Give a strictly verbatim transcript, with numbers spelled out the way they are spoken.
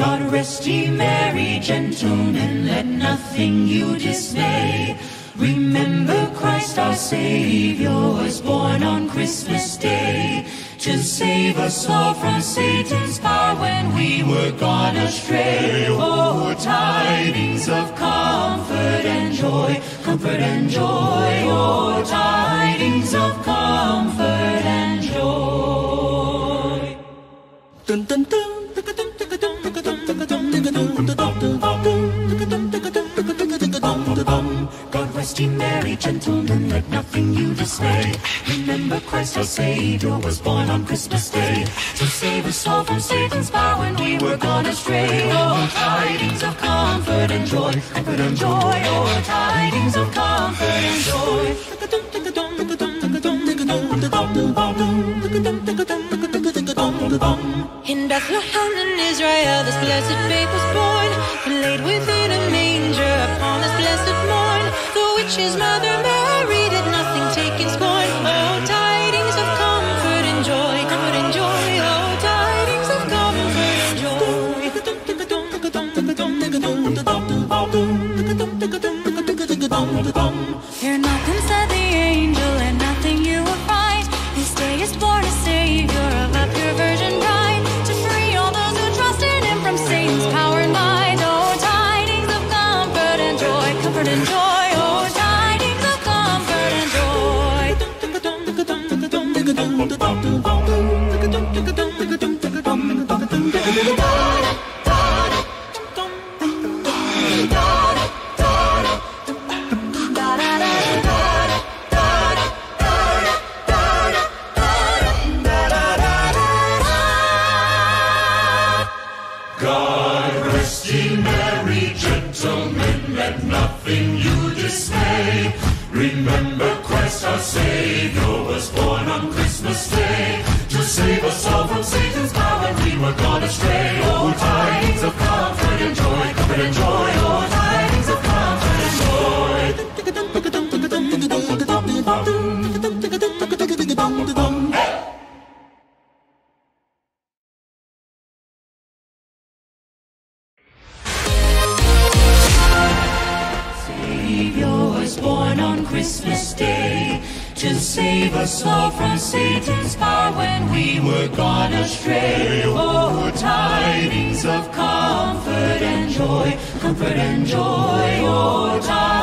God rest ye merry gentlemen, let nothing you dismay. Remember Christ our Savior was born on Christmas Day, to save us all from Satan's power when we were gone astray. Oh, tidings of comfort and joy, comfort and joy, oh, tidings of comfort and joy. Dun, dun, dun. God rest ye merry gentlemen, let nothing you dismay. Remember Christ our Savior was born on Christmas Day, to save us all from Satan's power when we were gone astray. Oh, tidings of comfort and joy, comfort and joy, oh, tidings of comfort and joy. In Bethlehem in Israel this blessed babe was born, and laid within a manger upon this blessed morn. The witch's mother Mary did nothing take in scorn. Oh, tidings of comfort and joy, comfort and joy, oh, tidings of comfort and joy. Fear nothing, said the angel, and nothing you will find. This day is born a Savior of a pure virgin bride, to free all those who trust in him from Satan's power and mind. Oh, tidings of comfort and joy, comfort and joy, oh, tidings of comfort and joy. God rest ye merry gentlemen, let nothing you dismay. Remember Christ our Savior was born on Christmas Day, to save us all from Satan's power when we were gone astray. Oh, tidings of comfort and joy, comfort and joy, oh, tidings of comfort and joy. Hey! Born on Christmas Day, to save us all from Satan's power when we were gone astray. Oh, tidings of comfort and joy, comfort and joy, oh, tidings.